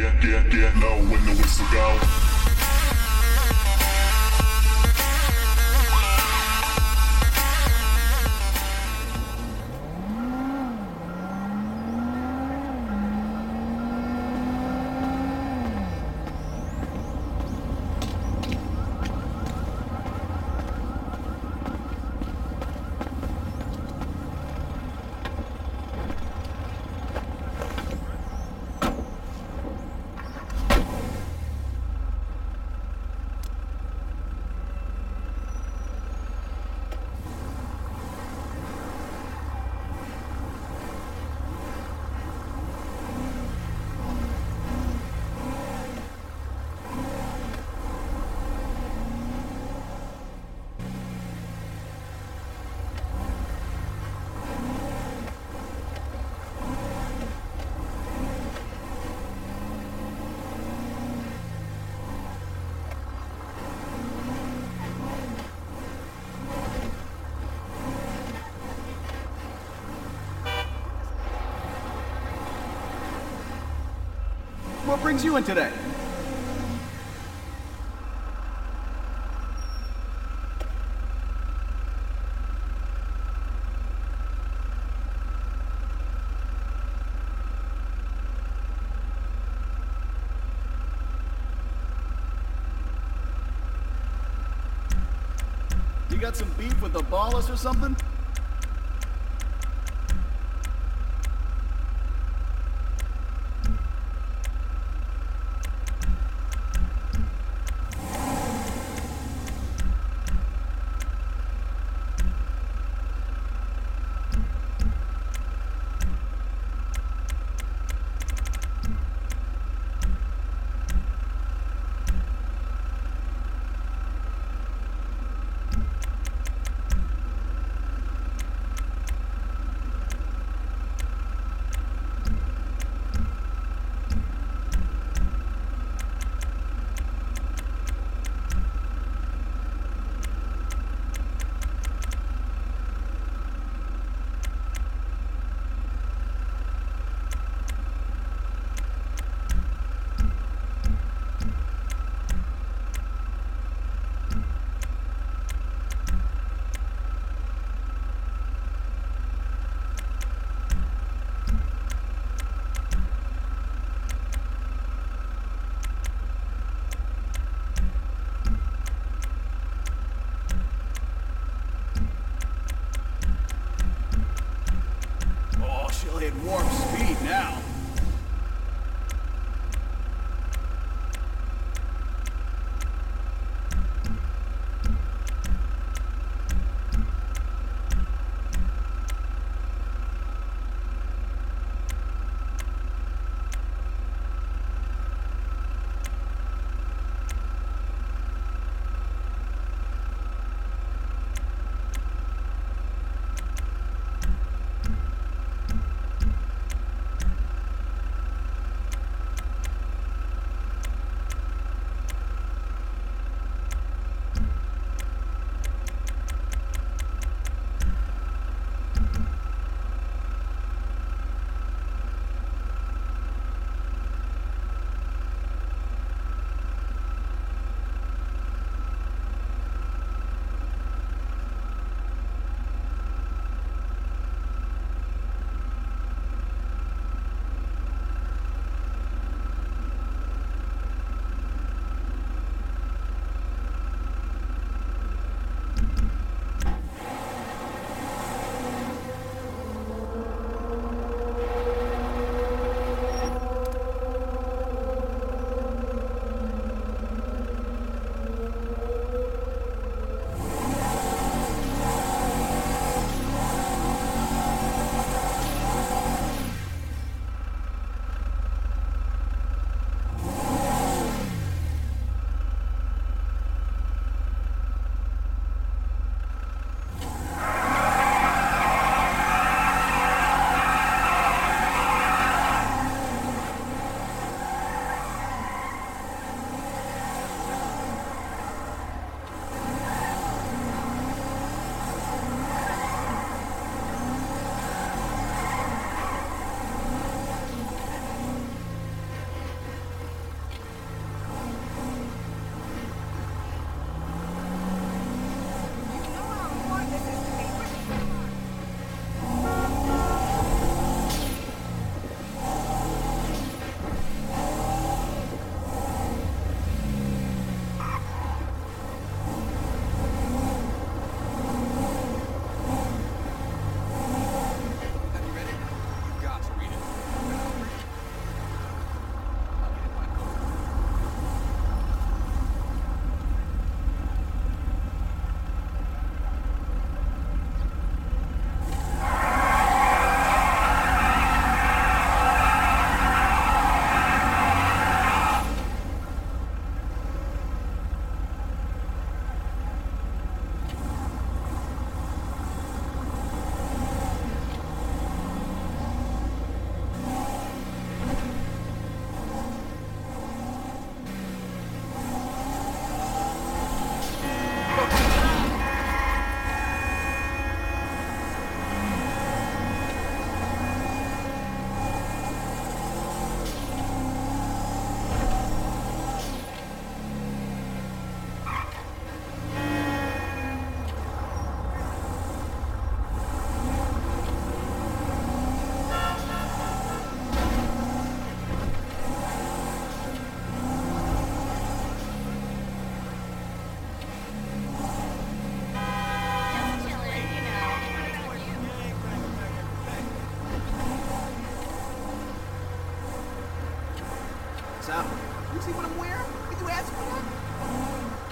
get low when the whistle go. What brings you in today? You got some beef with the ballers or something? What's up? You see what I'm wearing? Get your ass put up?